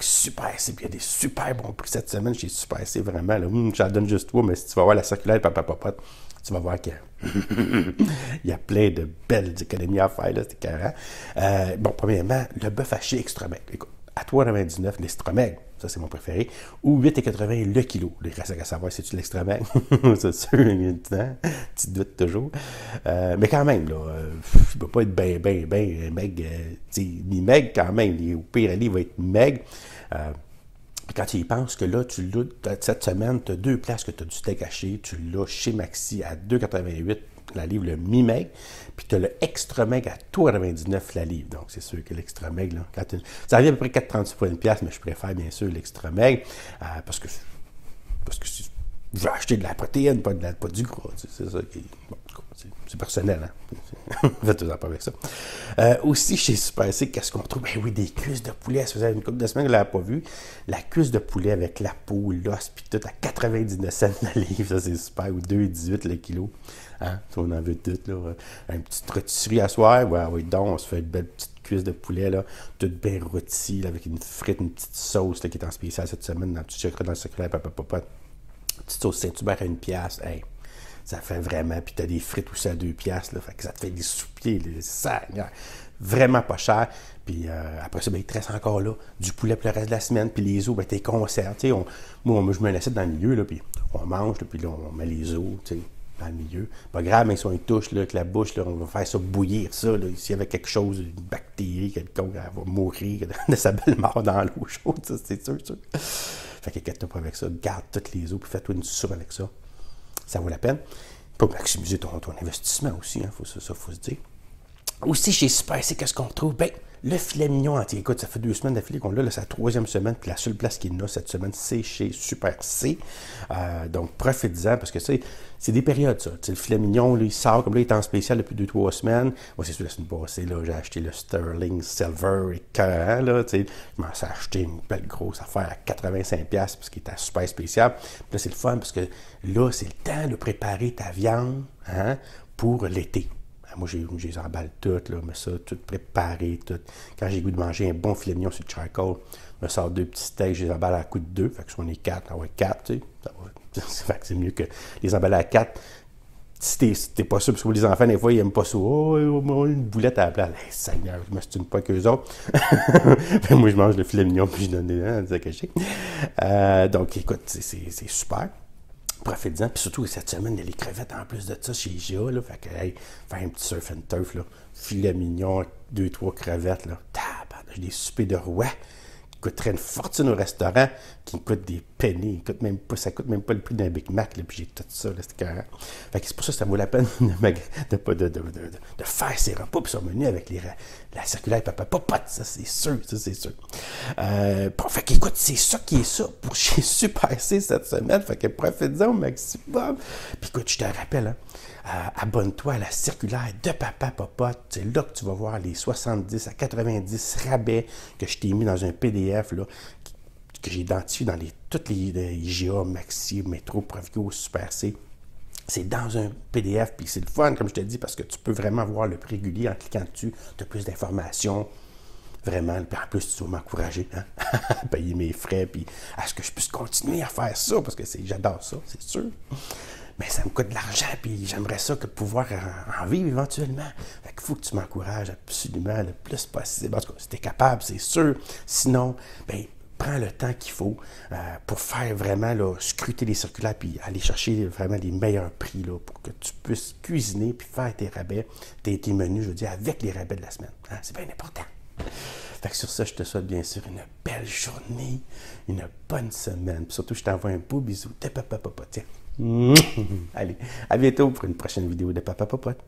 Super C, puis il y a des super bons prix cette semaine chez Super C, vraiment. Là, j'en donne juste toi, mais si tu vas voir la circulaire de Papa Popote, tu vas voir qu'il y a plein de belles économies à faire, là, c'est carré. Bon, premièrement, le bœuf haché extra-maigre. Écoute, à 3,99 l'extra-maigre, ça c'est mon préféré, ou 8,80 le kilo. Il reste à savoir si c'est l'extra-maigre, c'est sûr, évidemment, tu doutes toujours. Mais quand même, là, il ne peut pas être ben maigre, ni maigre quand même, au pire, il va être maigre. Quand tu y penses que là, tu l'as, cette semaine, tu as deux places que tu as du steak haché, tu l'as chez Maxi à 2,88 la livre, le mi-maigre, puis tu as le extra-maigre à 3,99 la livre. Donc, c'est sûr que l'extra-maigre, ça revient à peu près 4,38 pour une pièce, mais je préfère bien sûr l'extra-maigre parce que je veux acheter de la protéine, pas du gras. C'est ça qui. Bon, c'est personnel, hein? Faites-vous en pas avec ça. Aussi, chez Super C, qu'est-ce qu'on trouve? Ben oui, des cuisses de poulet. Ça faisait une couple de semaines que je ne l'avais pas vu. La cuisse de poulet avec la peau, l'os, puis tout, à 99 cents la livre. Ça, c'est super. Ou 2,18 le kilo. Hein? Ça, on en veut tout, là. Une petite rôtisserie à soir. Ouais, oui, donc, on se fait une belle petite cuisse de poulet, là, toute bien rôtie, là, avec une frite, une petite sauce, là, qui est en spécial cette semaine. Dans le petit chèque, dans le circulaire, papa. Petite sauce Saint-Hubert à 1$. Hey, ça fait vraiment. Puis t'as des frites aussi à 2$. Là, fait que ça te fait des sous-pieds. Vraiment pas cher. Puis après ça, ben, il te reste encore là du poulet pour le reste de la semaine. Puis les os, ben, t'es conserves. Moi, je mets une assiette dans le milieu. Là, puis on mange. Puis là, on met les os dans le milieu. Pas grave, mais si on y touche là, avec la bouche, là, on va faire ça bouillir. S'il y avait quelque chose, une bactérie, quelconque, elle va mourir de sa belle mort dans l'eau chaude. C'est sûr. Fait qu'inquiète-toi pas avec ça, garde toutes les os, puis fais-toi une soupe avec ça. Ça vaut la peine. Pour maximiser ton investissement aussi, hein, faut se dire. Aussi, chez Super C, qu'est-ce qu'on trouve? Ben, le filet mignon entier. Écoute, ça fait 2 semaines d'affilée qu'on l'a, c'est la 3e semaine, puis la seule place qu'il y a cette semaine, c'est chez Super C. Donc, profitez-en, parce que c'est des périodes, ça. T'sais, le filet mignon, là, il sort, comme là, il est en spécial depuis 2-3 semaines. Moi, c'est sûr, la semaine passée, là, j'ai acheté le Sterling Silver et Carré, là, tu sais. Je m'en suis acheté une belle grosse affaire à 85$, parce qu'il était super spécial. Puis là, c'est le fun, parce que là, c'est le temps de préparer ta viande, hein, pour l'été. Moi, je les emballe toutes, là, mais ça, tout préparé, tout. Quand j'ai le goût de manger un bon filet mignon sur le charcoal, je me sors 2 petits steaks, je les emballe à coups de 2. Fait que si on est 4, on va être 4, tu sais. Fait que c'est mieux que les emballer à 4. Si t'es pas sûr, parce que les enfants, des fois, ils aiment pas ça. Oh, une boulette à la place. Hey, Seigneur, je me stune pas qu'eux autres. Ben, moi, je mange le filet mignon, puis je donne des dents, à cacher. Donc, écoute, c'est super. Profitez-en, puis surtout cette semaine, il y a les crevettes en plus de ça chez IGA, là, fait que, hey, faire un petit surf and turf, là, filet mignon, 2-3 crevettes, là, j'ai des soupers de roi, qui coûteraient une fortune au restaurant, qui me coûtent des pennies, ça coûte même pas le prix d'un Big Mac, là, puis j'ai tout ça, là, c'est carré. Fait que c'est pour ça que ça vaut la peine de faire ces repas, puis son menu avec la circulaire Papa Popote, ça c'est sûr. Bon, fait qu'écoute, c'est ça qui est ça pour chez Super C cette semaine, fait que profitez-en au maximum. Puis écoute, je te rappelle, hein, abonne-toi à la circulaire de Papa Popote, c'est là que tu vas voir les 70 à 90 rabais que je t'ai mis dans un PDF, là, que j'ai identifié dans toutes les IGA, Maxi, Métro, Provigo, Super C. C'est dans un PDF, puis c'est le fun, comme je te dis, parce que tu peux vraiment voir le prix régulier en cliquant dessus. Tu as plus d'informations, vraiment. Puis en plus, tu vas m'encourager, hein, à payer mes frais, puis à ce que je puisse continuer à faire ça, parce que j'adore ça, c'est sûr. Mais ça me coûte de l'argent, puis j'aimerais ça que pouvoir en vivre éventuellement. Fait qu'il faut que tu m'encourages absolument le plus possible. En tout cas, si tu es capable, c'est sûr. Sinon, bien, prends le temps qu'il faut pour faire vraiment, là, scruter les circulaires puis aller chercher vraiment les meilleurs prix, là, pour que tu puisses cuisiner puis faire tes rabais, tes menus, je veux dire, avec les rabais de la semaine. Hein? C'est bien important. Fait que sur ça, je te souhaite bien sûr une belle journée, une bonne semaine. Puis surtout, je t'envoie un beau bisou de Papa Popote. Tiens. Allez, à bientôt pour une prochaine vidéo de Papa Popote.